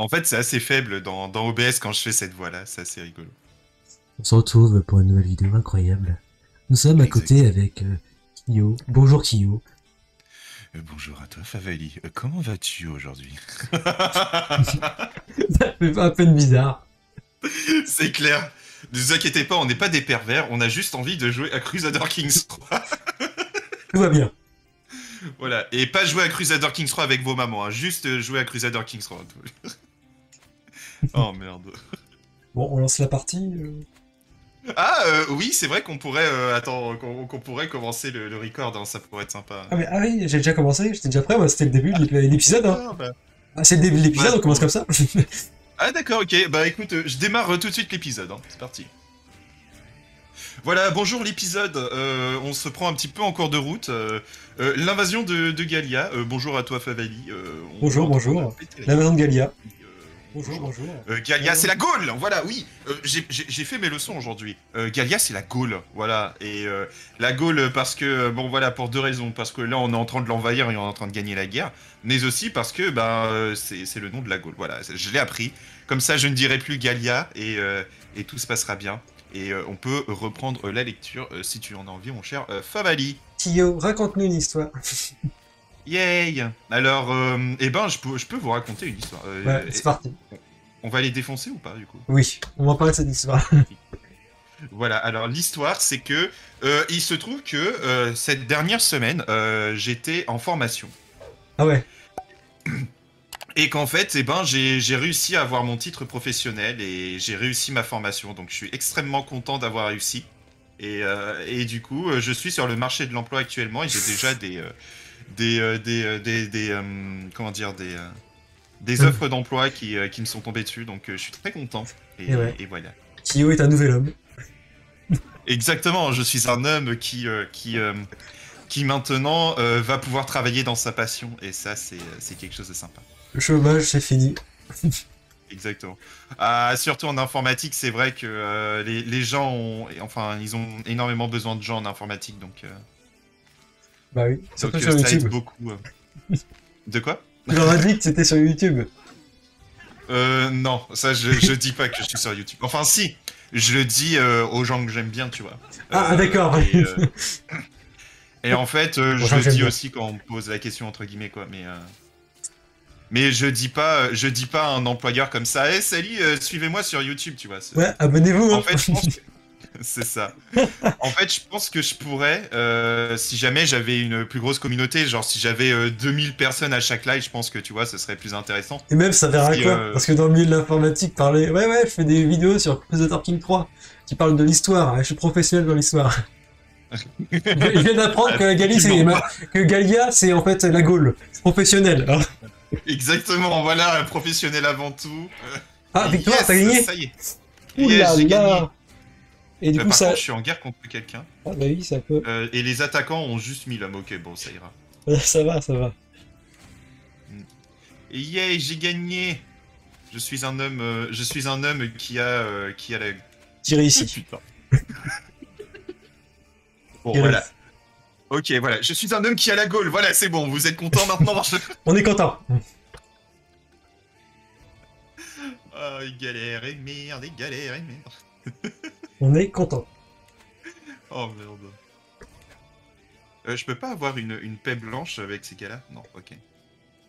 En fait, c'est assez faible dans OBS quand je fais cette voix-là, c'est assez rigolo. On se retrouve pour une nouvelle vidéo incroyable. Nous sommes à côté avec Kyo. Bonjour Kyo. Bonjour à toi Favalli. Comment vas-tu aujourd'hui? Ça fait pas un peu de bizarre. C'est clair. Ne vous inquiétez pas, on n'est pas des pervers, on a juste envie de jouer à Crusader Kings 3. Tout va bien. Voilà, et pas jouer à Crusader Kings 3 avec vos mamans, hein. Juste jouer à Crusader Kings 3. Oh merde. Bon, on lance la partie oui, c'est vrai qu'on pourrait, qu'on pourrait commencer le record, hein, ça pourrait être sympa. Ah oui, j'ai déjà commencé, j'étais déjà prêt, bah, c'était le début de l'épisode. Hein. C'est le début de l'épisode, on commence comme ça. Ah d'accord, ok, bah écoute, je démarre tout de suite l'épisode, hein. C'est parti. Voilà, bonjour l'épisode, on se prend un petit peu en cours de route, l'invasion de Gallia, bonjour à toi Favalli. Bonjour, l'invasion de Gallia. Bonjour. Gallia, c'est la Gaule, voilà, oui. J'ai fait mes leçons aujourd'hui. Gallia, c'est la Gaule, voilà. Et la Gaule, parce que, bon, voilà, pour deux raisons. Parce que là, on est en train de l'envahir et on est en train de gagner la guerre. Mais aussi parce que, c'est le nom de la Gaule, voilà. Je l'ai appris. Comme ça, je ne dirai plus Gallia et tout se passera bien. Et on peut reprendre la lecture, si tu en as envie, mon cher Favalli. Kyo, raconte-nous une histoire. Yay! Alors, je peux vous raconter une histoire. Ouais, c'est parti. On va les défoncer ou pas, du coup? Oui, on va parler de cette histoire. Voilà, alors l'histoire, c'est que... il se trouve que cette dernière semaine, j'étais en formation. Ah ouais? Et qu'en fait, j'ai réussi à avoir mon titre professionnel et j'ai réussi ma formation. Donc je suis extrêmement content d'avoir réussi. Et du coup, je suis sur le marché de l'emploi actuellement et j'ai déjà des offres d'emploi qui me sont tombées dessus, donc je suis très content. Et voilà. Kyo est un nouvel homme. Exactement, je suis un homme qui maintenant va pouvoir travailler dans sa passion, et ça c'est quelque chose de sympa. Le chômage c'est fini. Exactement. Ah, surtout en informatique, c'est vrai que les gens ils ont énormément besoin de gens en informatique, donc. Bah oui, donc, sur ça YouTube. Aide beaucoup. De quoi? J'aurais dit que c'était sur YouTube. Non, ça je dis pas que je suis sur YouTube. Enfin si, je le dis aux gens que j'aime bien, tu vois. Ah d'accord. Et en fait, je le dis bien aussi quand on me pose la question entre guillemets quoi, mais je dis pas à un employeur comme ça. Eh, salut, suivez-moi sur YouTube, tu vois. Ouais, abonnez-vous. En fait, je pense que... C'est ça. En fait, je pense que je pourrais, si jamais j'avais une plus grosse communauté, genre si j'avais 2000 personnes à chaque live, je pense que tu vois, ce serait plus intéressant. Et même, ça verra quoi parce que dans le milieu de l'informatique, parler... Ouais, je fais des vidéos sur Crusader Kings 3 qui parlent de l'histoire, hein, je suis professionnel dans l'histoire. Je viens d'apprendre que Gallia, c'est en fait la Gaule. Professionnel. Hein. Exactement, voilà, professionnel avant tout. Ah, victoire, yes, t'as gagné? Ça y est. Yes, j'ai gagné. Et du coup, par ça... contre, je suis en guerre contre quelqu'un. Ah bah oui, ça peut. Et les attaquants ont juste mis l'homme. Ok, bon, ça ira. Ça va. Yeah, j'ai gagné. Je suis un homme qui a la... Tirez ici. Bon, voilà. Ok, voilà. Je suis un homme qui a la Gaule. Voilà, c'est bon. Vous êtes content maintenant? On est content. Oh, galère et merde. On est content. Oh merde. Je peux pas avoir une paix blanche avec ces gars-là? Non, ok.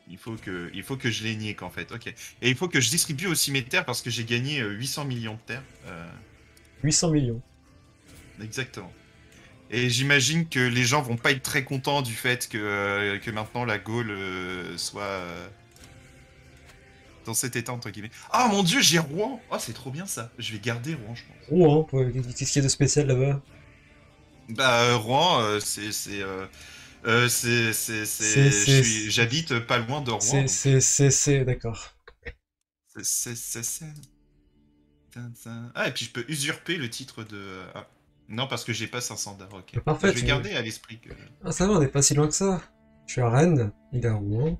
Il faut que je les nique en fait, ok. Et il faut que je distribue aussi mes terres parce que j'ai gagné 800 millions de terres. 800 millions. Exactement. Et j'imagine que les gens vont pas être très contents du fait que maintenant la Gaule soit... dans cet état, entre guillemets. Ah mon dieu, j'ai Rouen! Oh, c'est trop bien ça. Je vais garder Rouen, je pense. Rouen, qu'est-ce qu'il y a de spécial là-bas? Bah, Rouen, j'habite pas loin de Rouen. D'accord. Ah, et puis je peux usurper le titre de... Ah. Non, parce que j'ai pas 500 d'art, ok. Parfait. Je vais garder à l'esprit que... Ah, ça va, on n'est pas si loin que ça. Je suis à Rennes, il est à Rouen.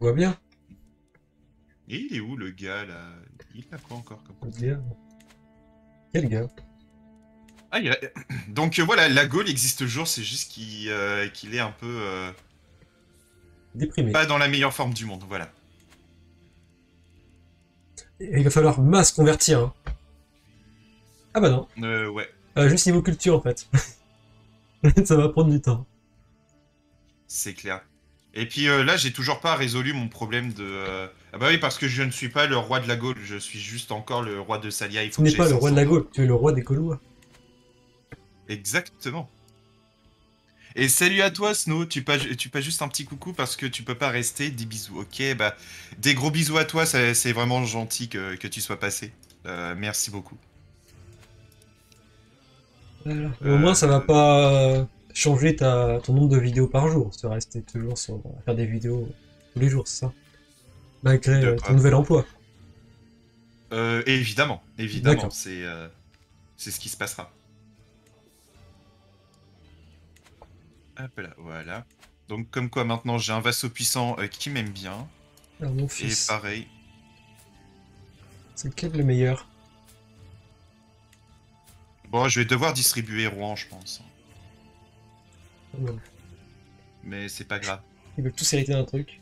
On voit bien. Et il est où le gars là? Il a quoi encore comme ça? Quel gars? Ah, il a... Donc voilà, la Gaule existe toujours, c'est juste qu'il est un peu... déprimé. Pas dans la meilleure forme du monde, voilà. Et il va falloir masse convertir. Hein. Ah bah non. Ouais. Juste niveau culture en fait. Ça va prendre du temps. C'est clair. Et puis là, j'ai toujours pas résolu mon problème de... Ah bah oui, parce que je ne suis pas le roi de la Gaule, je suis juste encore le roi de Salia. Tu n'es pas le roi de la Gaule, tu es le roi des Colous. Exactement. Et salut à toi, Snow. Tu passes juste un petit coucou parce que tu peux pas rester. Des bisous. Ok, bah, des gros bisous à toi. C'est vraiment gentil que tu sois passé. Merci beaucoup. Alors, au moins, ça va pas changer ton nombre de vidéos par jour. Tu vas rester toujours sur faire des vidéos tous les jours, c'est ça? Malgré ton nouvel emploi. Évidemment, évidemment. C'est ce qui se passera. Hop là, voilà. Donc comme quoi maintenant j'ai un vassau puissant qui m'aime bien. Alors mon fils. Et pareil. C'est lequel le meilleur? Bon, je vais devoir distribuer Rouen, je pense. Non. Mais c'est pas grave. Ils veulent tous hériter d'un truc.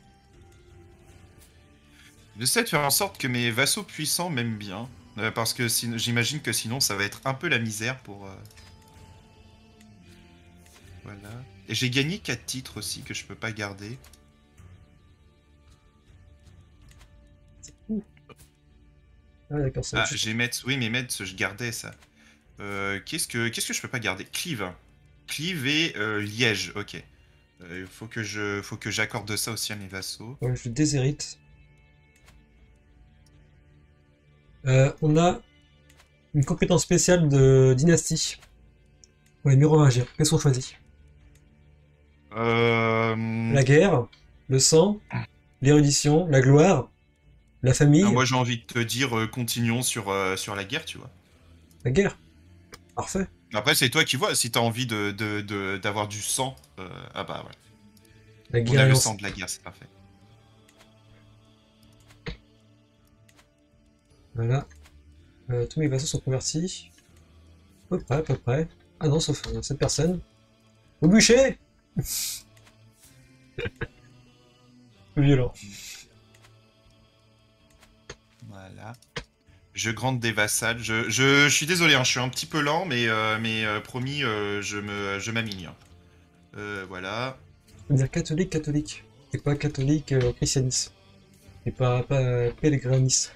J'essaie de faire en sorte que mes vassaux puissants m'aiment bien. Parce que j'imagine que sinon ça va être un peu la misère pour... Voilà. Et j'ai gagné 4 titres aussi que je peux pas garder. Ah d'accord, ça. Ah, j'ai Metz. Oui, mais Metz, je gardais ça. Qu'est-ce que je peux pas garder? Clive. Clive et Liège, ok. Faut que j'accorde ça aussi à mes vassaux. Ouais, je déshérite. On a une compétence spéciale de dynastie. Pour les Mérovingiens, qu'est-ce qu'on choisit? La guerre, le sang, l'érudition, la gloire, la famille. Ah, moi j'ai envie de te dire continuons sur la guerre, tu vois. La guerre. Parfait. Après c'est toi qui vois, si t'as envie d'avoir du sang, ah bah voilà. La guerre. On a le sang de la guerre, c'est parfait. Voilà. Tous mes vassaux sont convertis. À peu près, à peu près. Ah non, sauf cette personne. Au bûcher. Violent. Voilà. Je grande des vassals. Je suis désolé, hein, je suis un petit peu lent, mais promis, je m'amigne. Voilà. Je veux dire catholique, catholique. C'est pas catholique au christianisme. C'est pas pèlerinisme.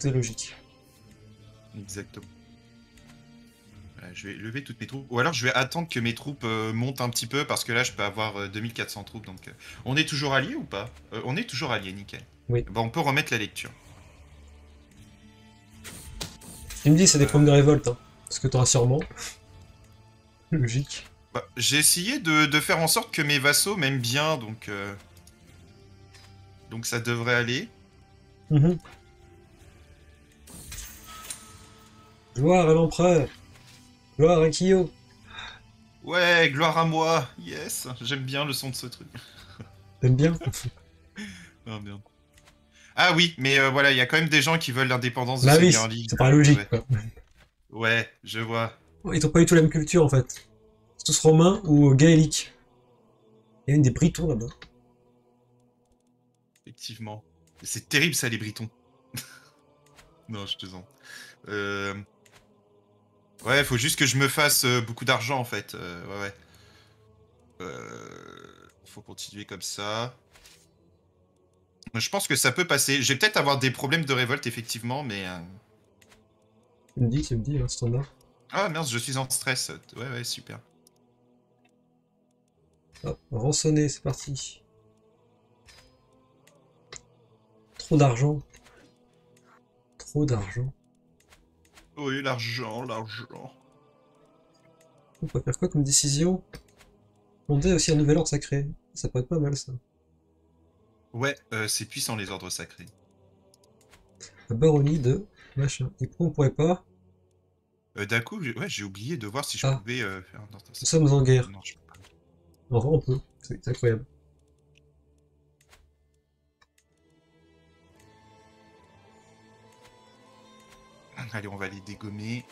Tout est logique. Exactement. Voilà, je vais lever toutes mes troupes. Ou alors je vais attendre que mes troupes montent un petit peu parce que là je peux avoir 2400 troupes. Donc, on est toujours alliés ou pas? On est toujours alliés, nickel. Oui. Bah, on peut remettre la lecture. Tu me dis c'est des problèmes de révolte, hein, parce que tu auras sûrement. Logique. Bah, j'ai essayé de faire en sorte que mes vassaux m'aiment bien, donc ça devrait aller. Mmh. Gloire à l'empereur! Gloire à Kyo! Ouais, gloire à moi! Yes! J'aime bien le son de ce truc. T'aimes bien? Ah, bien. Ah oui, mais voilà, il y a quand même des gens qui veulent l'indépendance de la Seigneur League. C'est pas logique, ouais. Quoi. Ouais, je vois. Ils ont pas du tout la même culture en fait. C'est tous romains ou gaéliques. Il y a une des Britons là-bas. Effectivement. C'est terrible ça, les Britons. Non, je te sens. Ouais, faut juste que je me fasse beaucoup d'argent en fait. Ouais. Faut continuer comme ça. Je pense que ça peut passer. Je vais peut-être avoir des problèmes de révolte effectivement, mais. Tu me dis, hein, standard. Ah merde, je suis en stress. Ouais, super. Hop, rançonner, c'est parti. Trop d'argent. Trop d'argent. Oui, l'argent. On peut faire quoi comme décision? On a aussi un nouvel ordre sacré. Ça peut être pas mal, ça. Ouais, c'est puissant, les ordres sacrés. La baronnie de machin. Et pourquoi on pourrait pas d'un coup, ouais, j'ai oublié de voir si je pouvais faire un ordre sacré. Nous sommes en guerre. Non, je peux pas. Enfin, on peut. C'est incroyable. Allez, on va les dégommer.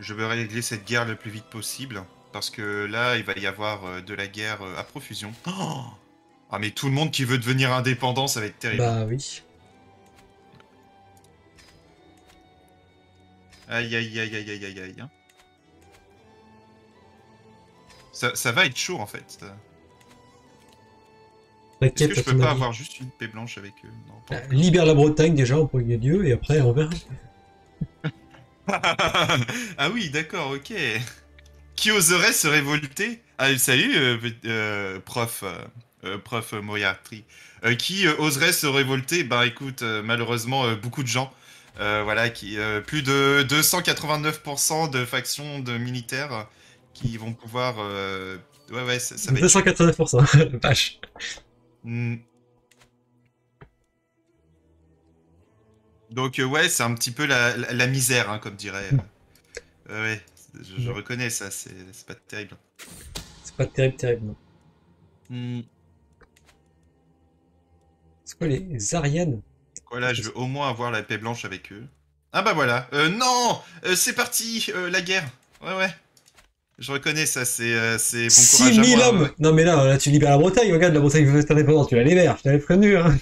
Je veux régler cette guerre le plus vite possible. parce que là, il va y avoir de la guerre à profusion. Oh, ah, mais tout le monde qui veut devenir indépendant, ça va être terrible. Bah oui. Aïe, aïe, aïe, aïe, aïe, aïe, aïe. Ça va être chaud, en fait. Est-ce que je peux pas avoir juste une paix blanche avec eux? Non, bah, libère la Bretagne, déjà, au premier lieu, et après, on verra. Ah oui, d'accord, ok. Qui oserait se révolter? Ah, salut, prof Moriarty. Qui oserait se révolter? Bah écoute, malheureusement, beaucoup de gens. Voilà, qui, plus de 289% de factions de militaires qui vont pouvoir... ouais, ça va être... 289%, vache. Mm. Donc ouais, c'est un petit peu la misère, hein, comme dirait. Ouais, je reconnais ça, c'est pas terrible. C'est pas terrible, terrible, non. Mm. C'est quoi les Ariennes? Voilà, je veux au moins avoir la paix blanche avec eux. Ah bah voilà. Non, c'est parti, la guerre. Ouais. Je reconnais ça, c'est bon courage à moi. 6000 hommes. Ouais. Non mais là, tu libères la Bretagne, regarde, la Bretagne veut être indépendante, tu la libères, je t'avais prévenu. Hein.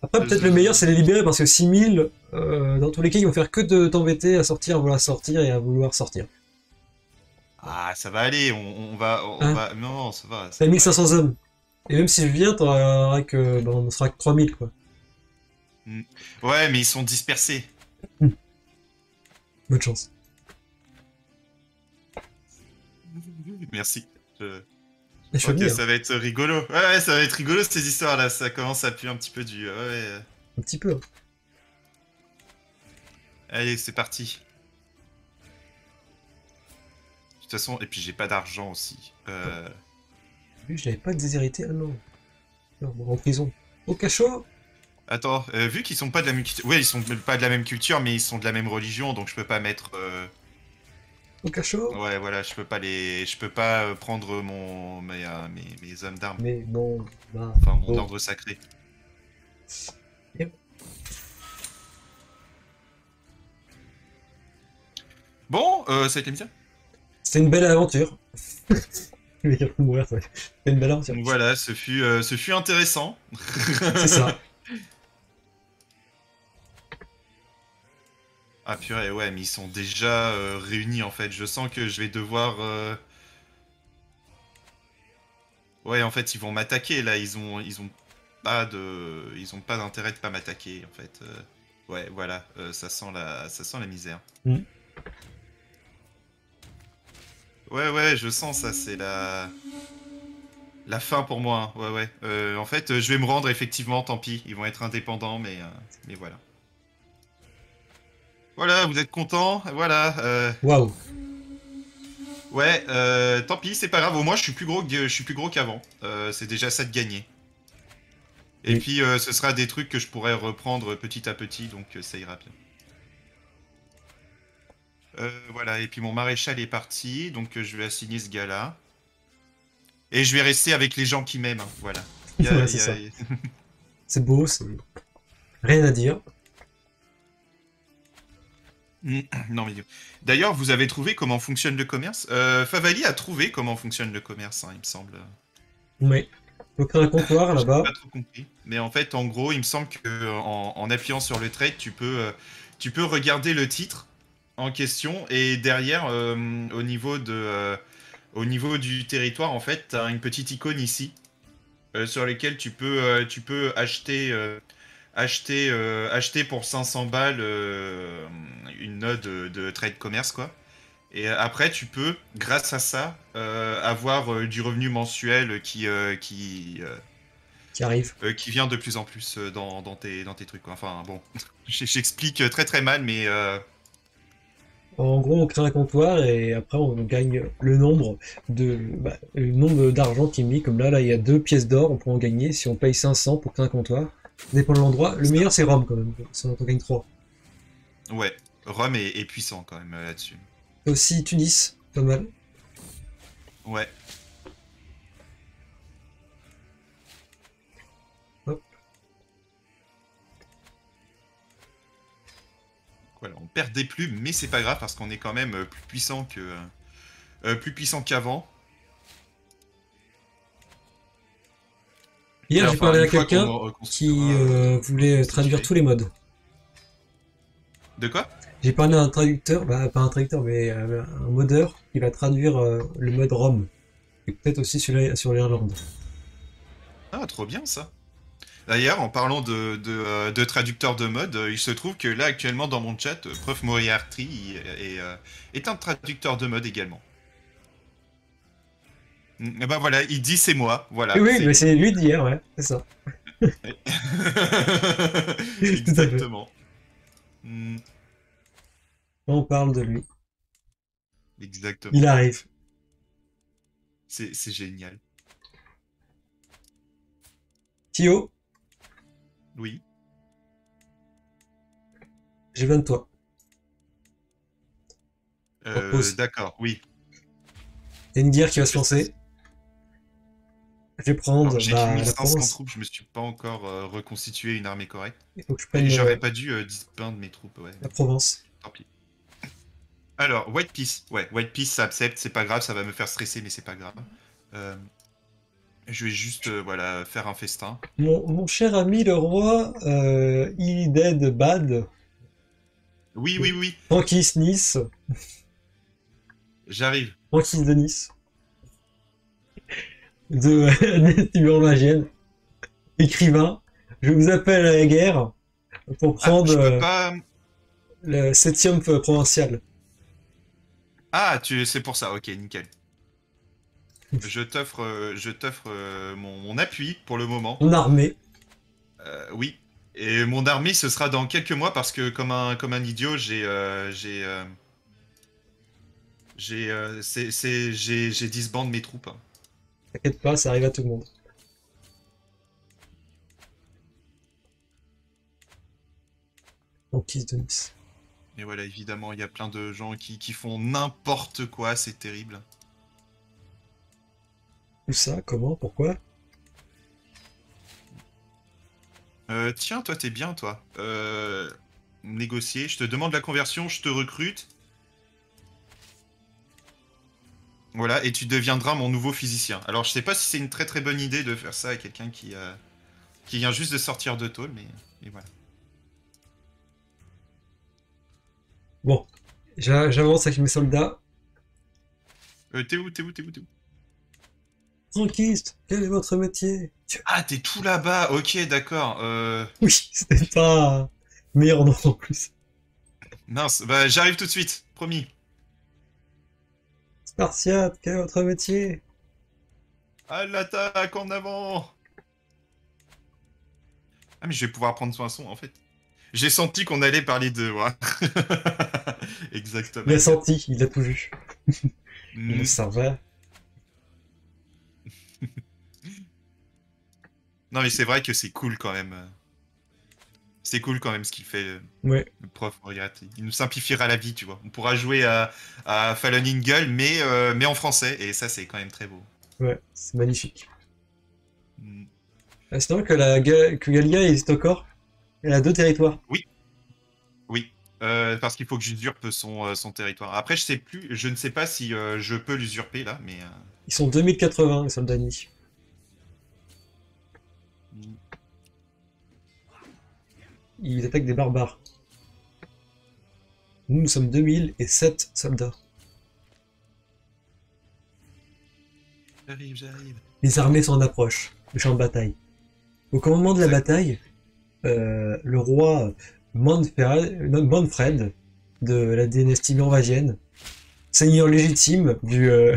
Après, peut-être le meilleur, c'est les libérer, parce que 6000, dans tous les cas, ils vont faire que de t'embêter à vouloir sortir et à vouloir sortir. Ah, ça va aller, on va... Non, ça va. T'as 1500 hommes. Et même si je viens, on sera que 3000, quoi. Ouais, mais ils sont dispersés. Bonne chance. Merci. Je crois que ça va être rigolo. Ouais, ça va être rigolo, ces histoires-là. Ça commence à puer un petit peu du... Ouais. Un petit peu. Hein. Allez, c'est parti. De toute façon, et puis j'ai pas d'argent aussi. Ouais. Vu je l'avais pas déshérité, ah non. Non, en prison. Au cachot. Attends, vu qu'ils sont pas de la même culture... Ouais, ils sont pas de la même culture, mais ils sont de la même religion, donc je peux pas mettre... Au cachot. Ouais, voilà, je peux pas les... Je peux pas prendre mon... mes hommes d'armes. Mais non, bah... Enfin, mon ordre sacré. Yep. Bon, ça a été bien. C'est une belle aventure. Une balance, voilà, ce fut intéressant. C'est ça. Ah purée, ouais, mais ils sont déjà réunis, en fait. Je sens que je vais devoir... Ouais, en fait, ils vont m'attaquer, là. Ils ont pas d'intérêt de pas m'attaquer, en fait. Ouais, voilà, ça sent la misère. Mmh. Ouais, je sens ça, c'est la fin pour moi. Hein. Ouais. En fait, je vais me rendre, effectivement, tant pis. Ils vont être indépendants, mais voilà. Voilà, vous êtes contents? Voilà. Waouh. Ouais, tant pis, c'est pas grave. Au moins, je suis plus gros qu'avant. C'est déjà ça de gagner. Et puis, ce sera des trucs que je pourrai reprendre petit à petit, donc ça ira bien. Voilà, et puis mon maréchal est parti, donc je vais assigner ce gars-là. Et je vais rester avec les gens qui m'aiment, hein, voilà. Ouais, c'est ça. C'est beau, c'est... Rien à dire. Non, mais... D'ailleurs, vous avez trouvé comment fonctionne le commerce? Favalli a trouvé comment fonctionne le commerce, hein, il me semble. Oui. Donc un comptoir là-bas. J'ai pas trop compris. Mais en fait, en gros, il me semble qu'en appuyant sur le trade, tu peux regarder le titre en question, et derrière, au niveau du territoire, en fait, tu as une petite icône ici, sur laquelle tu peux acheter pour 500 balles une note de trade commerce, quoi. Et après, tu peux, grâce à ça, avoir du revenu mensuel qui arrive. Qui vient de plus en plus dans tes trucs, quoi. Enfin, bon, j'explique très mal, mais... En gros, on crée un comptoir et après on gagne le nombre d'argent qui est mis. Comme là, il y a 2 pièces d'or, on peut en gagner si on paye 500 pour créer un comptoir. Ça dépend de l'endroit. Le meilleur, c'est Rome quand même, sinon on gagne 3. Ouais, Rome est puissant quand même là-dessus. Aussi Tunis, pas mal. Ouais. Voilà, on perd des plumes, mais c'est pas grave parce qu'on est quand même plus puissant que plus puissant qu'avant. Hier, j'ai parlé à quelqu'un qui voulait traduire tous les modes. De quoi? J'ai parlé à un traducteur, bah, pas un traducteur, mais un modeur qui va traduire le mode Rome. Et peut-être aussi sur l'Irlande. Ah, trop bien ça. D'ailleurs, en parlant de traducteur de mode, il se trouve que là, actuellement, dans mon chat, Prof Moriarty est un traducteur de mode également. Et ben voilà, il dit c'est moi, voilà. Oui, mais c'est lui d'hier, ouais, c'est ça. Exactement. On parle de lui. Exactement. Il arrive. C'est génial. Kyo. Oui. J'ai besoin de toi. D'accord, oui. Il y a une guerre qui va se lancer. Je vais prendre. J'ai 1500 troupes, je me suis pas encore reconstitué une armée correcte. Il faut que je prenne. J'aurais pas dû dispeindre mes troupes, ouais. La Provence. Tant pis. Alors, White Peace. Ouais, White Peace, ça accepte, c'est pas grave, ça va me faire stresser, mais c'est pas grave. Je vais juste, voilà, faire un festin. Mon cher ami le roi, il dead bad. Oui, oui, oui. Franquise Nice. J'arrive. Franquise de Nice. De magienne. Écrivain. Je vous appelle à la guerre pour prendre le 7e provincial. Ah, c'est pour ça, ok, nickel. Je t'offre mon appui pour le moment. Mon armée. Oui. Et mon armée, ce sera dans quelques mois parce que comme un idiot, j'ai disbandé mes troupes. Hein. T'inquiète pas, ça arrive à tout le monde. Conquise de Nice. Et voilà, évidemment, il y a plein de gens qui font n'importe quoi, c'est terrible. Tout ça, comment, pourquoi? Tiens, toi t'es bien, toi. Négocier, je te demande la conversion, je te recrute. Voilà, et tu deviendras mon nouveau physicien. Alors je sais pas si c'est une très très bonne idée de faire ça à quelqu'un qui vient juste de sortir de tôle, mais voilà. Bon, j'avance avec mes soldats. T'es où? Franquiste, quel est votre métier? Ah, t'es tout là-bas, ok, d'accord. Oui, c'était pas meilleur nom en plus. Mince, bah j'arrive tout de suite, promis. Spartiate, quel est votre métier? À l'attaque, en avant! Ah, mais je vais pouvoir prendre soin en fait. J'ai senti qu'on allait parler de... Ouais. Exactement. Il a senti, il a tout vu. Le serveur. Non mais c'est vrai que c'est cool quand même. C'est cool quand même ce qu'il fait, ouais. Le prof Moriarty. Il nous simplifiera la vie, tu vois. On pourra jouer à Fallen Ingle, mais en français. Et ça, c'est quand même très beau. Ouais, c'est magnifique. C'est vrai que Gallia existe encore. Elle a deux territoires. Oui. Oui. Parce qu'il faut que j'usurpe son territoire. Après, je ne sais pas si je peux l'usurper là, mais... Ils sont 2080, les soldats nids. Ils attaquent des barbares. Nous sommes 2007 soldats. J'arrive. Les armées sont en approche, le champ de bataille. Au commandement de la bataille, le roi Manfred de la dynastie norvégienne, seigneur légitime du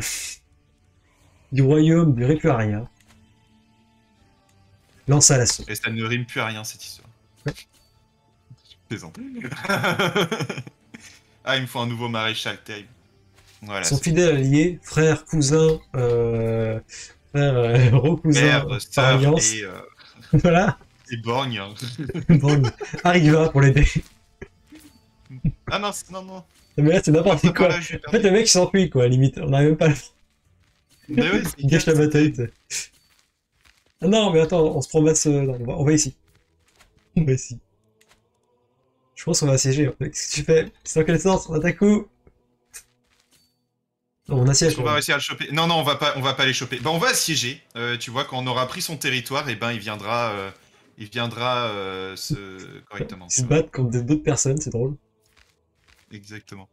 royaume du Ripuaria, lance à l'assaut. Et ça ne rime plus à rien cette histoire. Ouais. Ah, il me faut un nouveau maréchal terrible. Voilà, son fidèle allié, frère, cousin, recousin, par alliance. Et, voilà. Et borgne. Borgne. Arriva pour l'aider. Ah non, non. Mais là, c'est n'importe quoi. Là, en fait, le mec s'enfuit, quoi, limite. On n'arrive même pas à... Mais ouais, il gâche la bataille. Ah non, mais attends, on se promasse. On va ici. On va ici. Je pense qu'on va assiéger. Qu'est-ce que tu fais? C'est dans quel sens? On attaque où? On assiège. On va réussir à le choper. Non, non, on va pas les choper. Ben, on va assiéger. Tu vois, quand on aura pris son territoire, et ben, il viendra se correctement. Se battre contre d'autres personnes, c'est drôle. Exactement.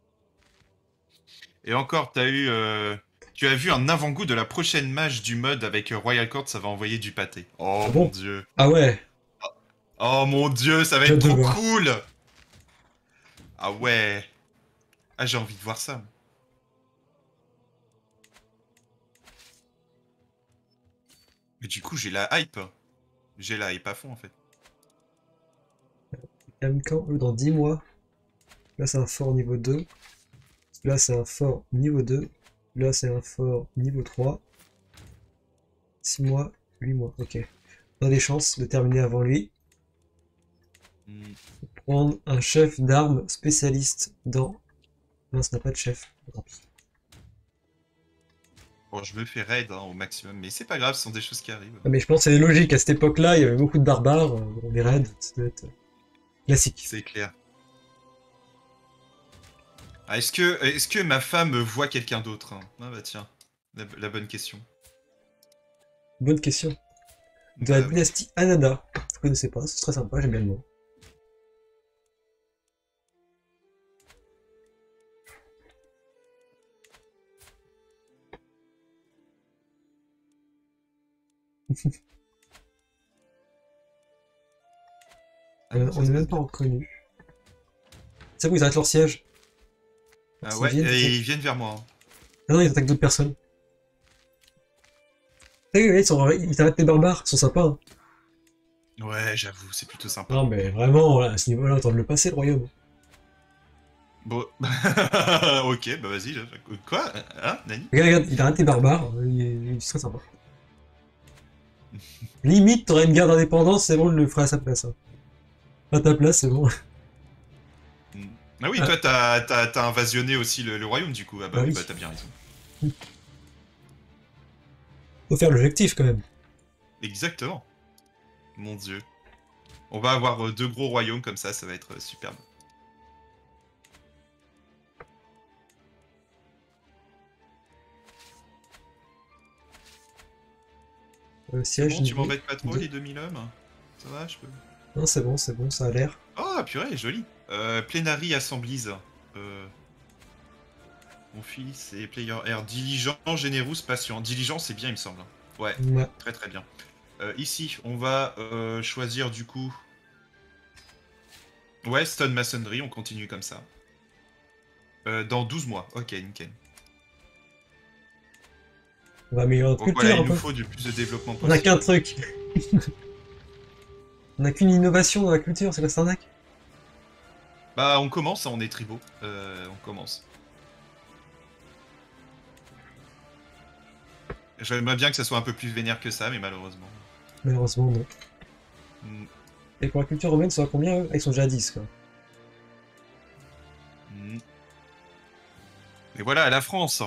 Et encore, tu as vu un avant-goût de la prochaine match du mode avec Royal Court, ça va envoyer du pâté. Oh mon dieu. Ah ouais. Oh mon dieu, ça va être trop cool. Ah ouais. Ah, j'ai envie de voir ça. Mais du coup, j'ai la hype. J'ai la hype à fond, en fait. Quand dans 10 mois. Là, c'est un fort niveau 2. Là, c'est un fort niveau 2. Là, c'est un fort niveau 3. 6 mois, 8 mois. Ok. On a des chances de terminer avant lui. Prendre un chef d'armes spécialiste dans... Non, ça n'a pas de chef. Tant pis. Bon, je me fais raid hein, au maximum, mais c'est pas grave, ce sont des choses qui arrivent. Ah, mais je pense que c'est logique. À cette époque-là, il y avait beaucoup de barbares. On est raid, ça doit être classique. C'est clair. Ah, est-ce que ma femme voit quelqu'un d'autre hein? Ah bah tiens, la bonne question. Bonne question. De la dynastie Anada. Je connaissais pas, c'est très sympa, j'aime bien le mot. On n'est même pas reconnu. C'est bon, ils arrêtent leur siège. Ah ouais, ils viennent vers moi. Non, non, ils attaquent d'autres personnes. Ils t'arrêtent les barbares, ils sont sympas. Hein. Ouais, j'avoue, c'est plutôt sympa. Non, mais vraiment, à ce niveau-là, on tente de le passer, le royaume. Bon, ok, bah vas-y. Quoi? Hein, Nani? Regarde, il arrête les barbares, il serait sympa. Limite, t'aurais une guerre d'indépendance, c'est bon, je le ferai à sa place. Hein. À ta place, c'est bon. Ah oui, toi, t'as invasionné aussi le royaume, du coup. Ah bah oui, bah, t'as bien raison. Faut faire l'objectif, quand même. Exactement. Mon dieu. On va avoir deux gros royaumes comme ça va être superbe. Bon, tu m'embêtes pas trop, les 2000 hommes? Ça va, je peux... Non, c'est bon, ça a l'air. Oh, purée, joli. Plenary Assemblies. Mon fils et Player R. Diligent, Générous, Patient. Diligent, c'est bien, il me semble. Ouais, ouais. Très très bien. Ici, on va choisir du coup... Ouais, Stone Masonry, on continue comme ça. Dans 12 mois. Ok, nickel. On va améliorer notre culture. Voilà, il nous faut du plus de développement possible. On n'a qu'un truc. On n'a qu'une innovation dans la culture, c'est quoi cette arnaque? Bah on commence, on est tribaux, on commence. J'aimerais bien que ça soit un peu plus vénère que ça, mais malheureusement. Malheureusement, non. Mm. Et pour la culture romaine, ça va combien eux? Ah, ils sont déjà à 10, quoi. Mm. Et voilà, la France.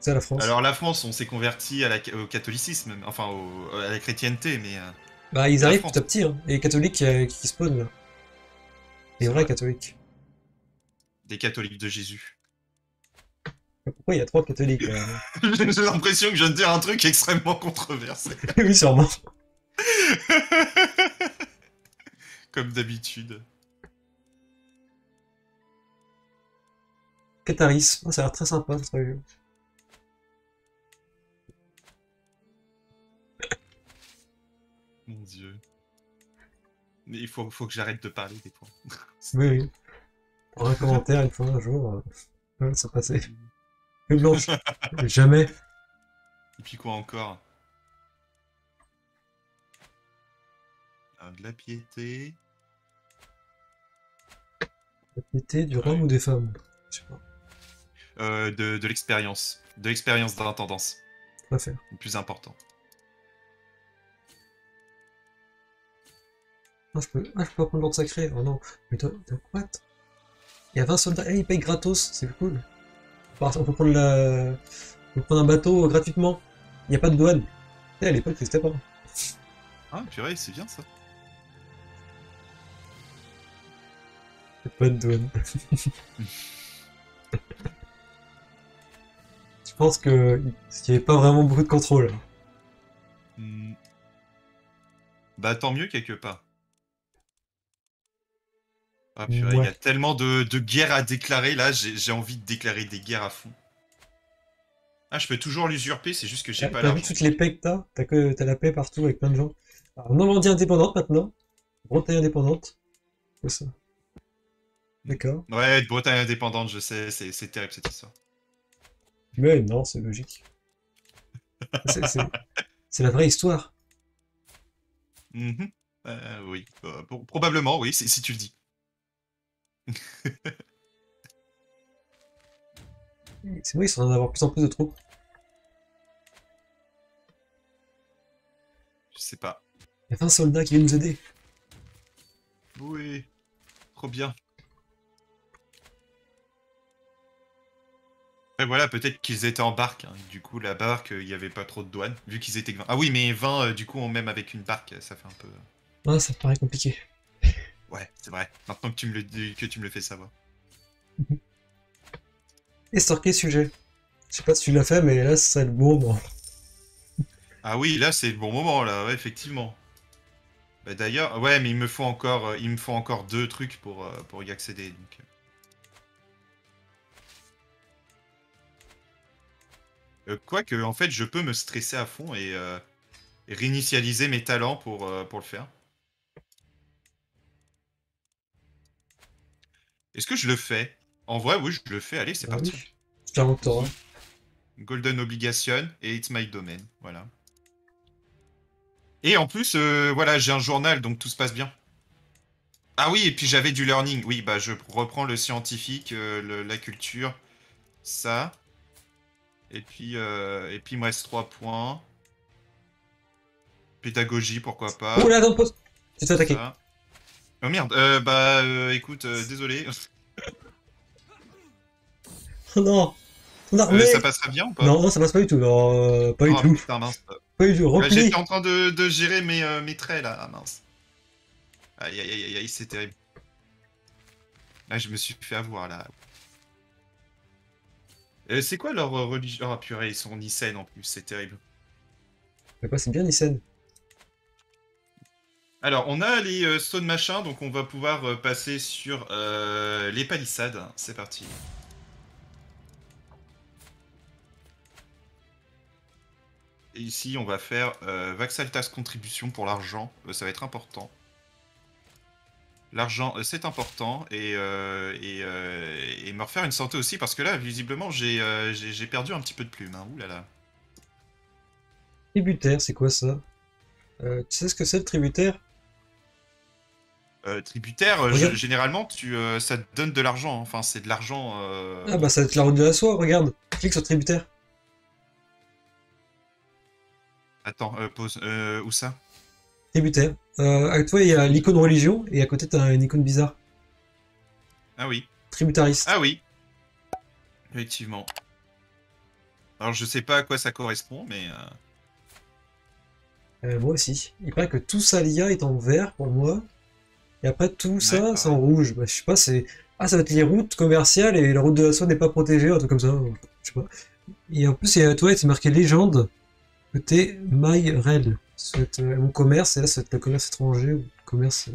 C'est la France. Alors la France, on s'est converti au catholicisme, enfin à la chrétienneté, mais... Bah ils arrivent tout à petit, hein. Et les catholiques qui spawnent là. Des vrais catholiques. Des catholiques de Jésus. Pourquoi il y a trois catholiques? J'ai l'impression que je viens de dire un truc extrêmement controversé. Oui, sûrement. Comme d'habitude. Catharisme, ça a l'air très sympa ce truc. Mon dieu. Mais il faut que j'arrête de parler des fois. Oui, oui. Pour un commentaire, une fois, un jour, ça passait. Que blanche. Jamais. Et puis quoi encore? De la piété. La piété, du rhum ou des femmes? Je sais pas. De l'expérience. De l'expérience dans l'intendance. Tout à fait. Le plus important. Ah, je peux pas prendre l'ordre sacré. Oh non, mais toi, what? Il y a 20 soldats, et ils payent gratos, c'est cool. On peut prendre un bateau gratuitement. Il n'y a pas de douane. Et à l'époque, c'était pas. Ah, purée, c'est bien ça. Il n'y a pas de douane. Je pense que qu'il n'y avait pas vraiment beaucoup de contrôle. Mmh. Bah tant mieux quelque part. Ah purée, ouais. Il y a tellement de guerres à déclarer là, j'ai envie de déclarer des guerres à fond. Ah, je peux toujours l'usurper, c'est juste que j'ai pas l'argent. T'as vu toutes les paix que t'as la paix partout avec plein de gens. Alors, Normandie indépendante maintenant. Bretagne indépendante. C'est ça. D'accord. Ouais, Bretagne indépendante, je sais, c'est terrible cette histoire. Mais non, c'est logique. C'est la vraie histoire. Mm-hmm. Oui, probablement, oui, si tu le dis. C'est bon, ils sont en train d'avoir plus en plus de troupes. Je sais pas. Il y a 20 soldats qui viennent nous aider. Oui, trop bien. Et voilà, peut-être qu'ils étaient en barque. Hein. Du coup, la barque, il n'y avait pas trop de douane, vu qu'ils étaient 20. Ah oui, mais 20, du coup, même avec une barque, ça fait un peu... Ouais, ça me paraît compliqué. Ouais, c'est vrai. Maintenant que tu me le fais savoir. Estorquer sujet. Je sais pas si tu l'as fait, mais là, c'est le bon moment. Ah oui, là, c'est le bon moment, là, ouais, effectivement. Bah, d'ailleurs, ouais, mais il me faut encore deux trucs pour y accéder, donc... Quoique, en fait, je peux me stresser à fond et réinitialiser mes talents pour le faire. Est-ce que je le fais? En vrai, oui, je le fais. Allez, c'est parti. Oui. Je t'inventerai. Golden Obligation et It's My Domain. Voilà. Et en plus, voilà, j'ai un journal, donc tout se passe bien. Ah oui, et puis j'avais du learning. Oui, bah je reprends le scientifique, la culture, ça... Et puis il me reste 3 points. Pédagogie, pourquoi pas. Oula, non, pause. Tu t'es attaqué. Oh merde, écoute, désolé. Oh non. Non mais... Ça passera bien ou pas? Non, ça passe pas du tout. Non, pas du tout. Putain, mince. Pas du tout, repli. Bah, j'étais en train de gérer mes traits là, ah, mince. Aïe, aïe, aïe, aïe, c'est terrible. Là, je me suis fait avoir là. C'est quoi leur religion? Ah purée, ils sont Nicènes en plus, c'est terrible. Mais quoi, c'est bien Nicènes. Alors, on a les stones machin, donc on va pouvoir passer sur les palissades. C'est parti. Et ici, on va faire Vaxaltas contribution pour l'argent. Ça va être important. L'argent, c'est important, et me refaire une santé aussi, parce que là, visiblement, j'ai perdu un petit peu de plume. Hein. Ouh là là. Tributaire, c'est quoi ça? Tu sais ce que c'est le tributaire? Tributaire, généralement, ça te donne de l'argent. Hein. Enfin, c'est de l'argent... Ah bah, ça va être la route de la soie, regarde. Clique sur tributaire. Attends, pause. Où ça? Tributaire. Avec toi, il y a l'icône religion, et à côté, t'as une icône bizarre. Ah oui. Tributariste. Ah oui. Effectivement. Alors, je sais pas à quoi ça correspond, mais... moi aussi. Il paraît que tout Salia est en vert, pour moi. Et après, tout ça, c'est en rouge. Bah, je sais pas, c'est... Ah, ça va être les routes commerciales, et la route de la soie n'est pas protégée, un truc comme ça. Je sais pas. Et en plus, il y a toi, c'est marqué légende, côté MyRel. Ça va être mon commerce, et là ça va être le commerce étranger ou le commerce...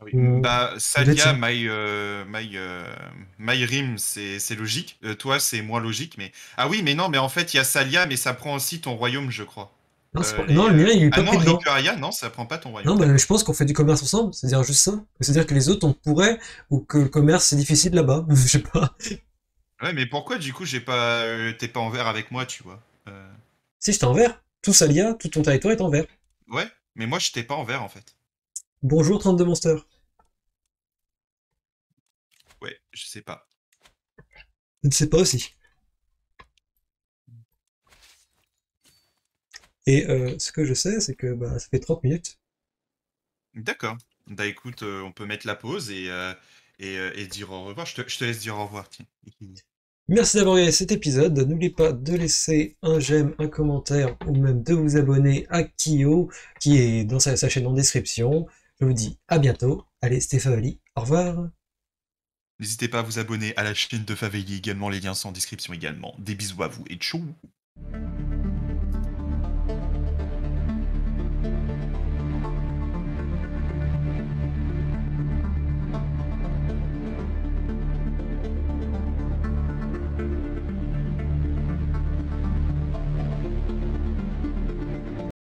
Ah oui. Bah, Salia, my Rim, c'est logique. Toi, c'est moins logique, mais... Ah oui, mais non, mais en fait, il y a Salia, mais ça prend aussi ton royaume, je crois. Non, non mais là, il est pas pris dedans. Ah non, Ripuaria, non, ça prend pas ton royaume. Non, bah, je pense qu'on fait du commerce ensemble, c'est-à-dire juste ça. C'est-à-dire que les autres, on pourrait, ou que le commerce, c'est difficile là-bas, je sais pas. Ouais, mais pourquoi, du coup, t'es pas en vert avec moi, tu vois Si, j'étais en vert. Tout Salia, tout ton territoire est en vert. Ouais, mais moi je t'ai pas en vert en fait. Bonjour 32 Monsters. Ouais, je sais pas. Je ne sais pas aussi. Et ce que je sais, c'est que bah, ça fait 30 minutes. D'accord. Bah écoute, on peut mettre la pause et dire au revoir. Je te laisse dire au revoir. Tiens. Merci d'avoir regardé cet épisode, n'oubliez pas de laisser un j'aime, un commentaire ou même de vous abonner à Kyo qui est dans sa chaîne en description. Je vous dis à bientôt, allez c'était Favalli, au revoir. N'hésitez pas à vous abonner à la chaîne de Favalli également, les liens sont en description également. Des bisous à vous et tchou!